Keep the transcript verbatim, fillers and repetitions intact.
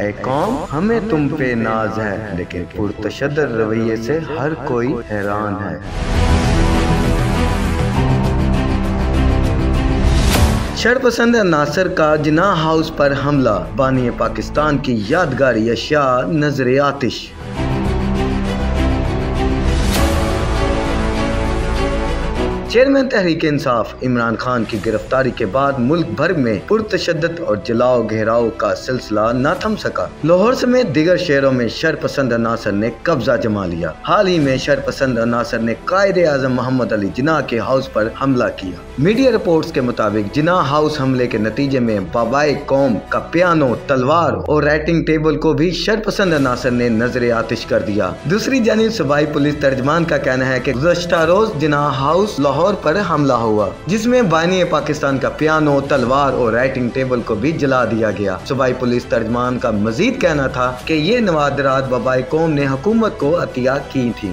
ऐ कौम हमें तुम पे नाज है, लेकिन पुरतशद्दद रवैये से हर कोई हैरान है। शरपसंद नासर का जिनाह हाउस पर हमला, बानी पाकिस्तान की यादगारी अशिया नजर आतिश। चेयरमैन तहरीक इंसाफ इमरान खान की गिरफ्तारी के बाद मुल्क भर में पुरतशद्दद और जलाओ घेराव का सिलसिला न थम सका। लाहौर समेत दीगर शहरों में शरपसंद अनासर ने कब्जा जमा लिया। हाल ही में शरपसंद अनासर ने कायद-ए-आज़म मोहम्मद अली जिन्ना के हाउस पर हमला किया। मीडिया रिपोर्ट्स के मुताबिक जिन्ना हाउस हमले के नतीजे में बाबाए कौम का पियानो, तलवार और राइटिंग टेबल को भी शरपसंद अनासर ने नजर आतिश कर दिया। दूसरी जानिब सूबाई पुलिस तर्जमान का कहना है कि गुज़श्ता रोज जिन्ना हाउस लाहौर पर हमला हुआ, जिसमें बानी पाकिस्तान का पियानो, तलवार और राइटिंग टेबल को भी जला दिया गया। सूबाई पुलिस तर्जमान का मजीद कहना था कि ये नवादरात बबाई कौम ने हुकूमत को अतिया की थी।